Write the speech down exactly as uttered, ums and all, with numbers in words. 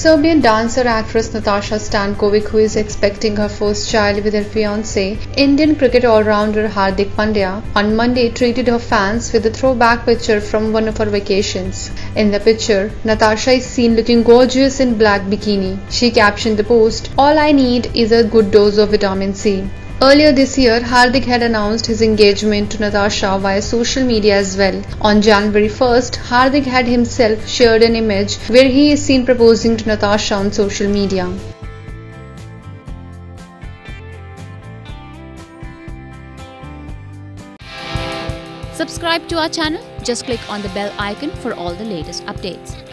Serbian dancer-actress Natasa Stankovic, who is expecting her first child with her fiancé, Indian cricket all-rounder Hardik Pandya, on Monday treated her fans with a throwback picture from one of her vacations. In the picture, Natasa is seen looking gorgeous in black bikini. She captioned the post, "All I need is a good dose of vitamin C." Earlier this year, Hardik had announced his engagement to Natasa via social media as well. On January first, Hardik had himself shared an image where he is seen proposing to Natasa on social media. Subscribe to our channel. Just click on the bell icon for all the latest updates.